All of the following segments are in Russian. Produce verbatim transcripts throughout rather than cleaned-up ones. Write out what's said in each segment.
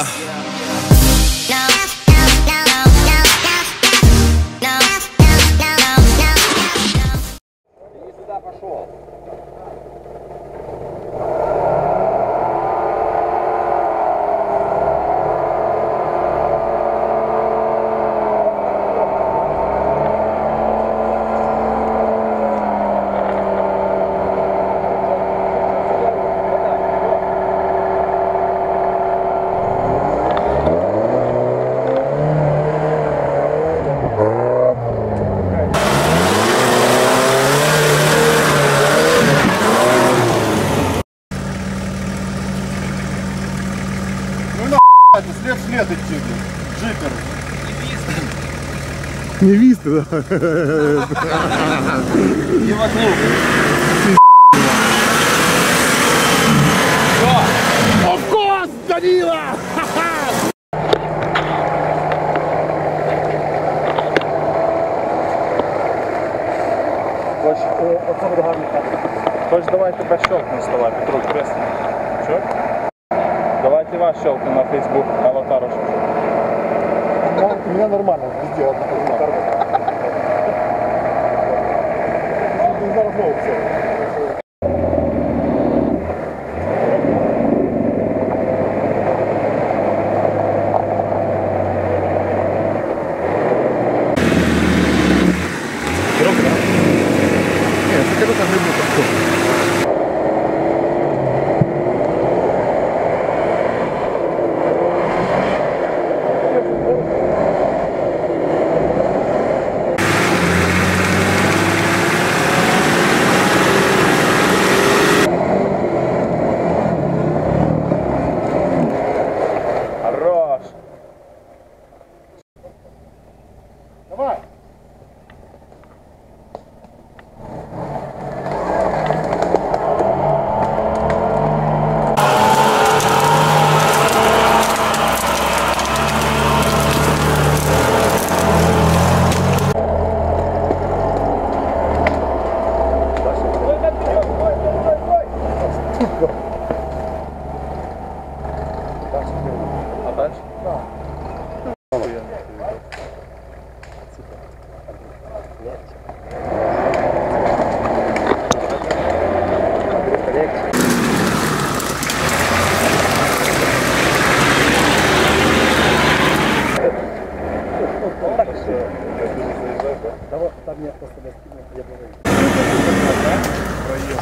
yeah. Ты не сюда пошел. След след идти, джипер. Не вист. Не вист, да. Не во клуб. О, гос, Данила! Хочешь, давай тебя щелкнем с тобой, Петрук, крестный. Че? Давайте вас щелкнем на Facebook аватарушку. У меня нормально везде одна аватарушка. Проезд.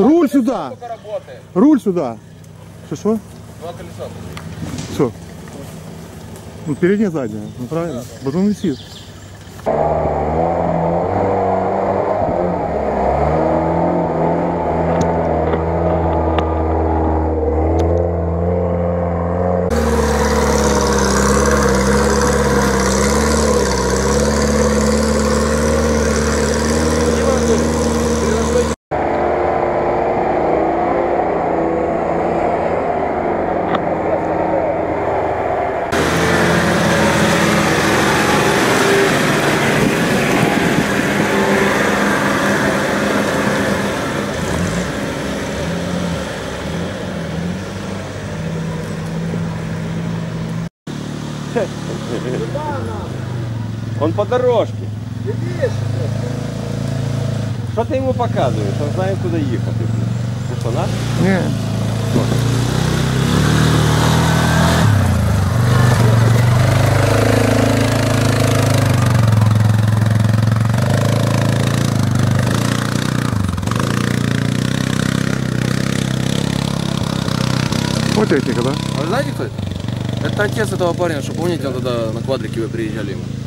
Руль сюда! Руль сюда! Что-что? Два колеса. Все. Ну, переднее, заднее. Ну, правильно? Потом висит. Он по дорожке. Что ты ему показываешь? Он знает, куда ехать. Ты что, нас? Нет. Вот эти, да? Вы знаете, кто это? Это отец этого парня, что помните, он тогда на квадрике вы приезжали ему.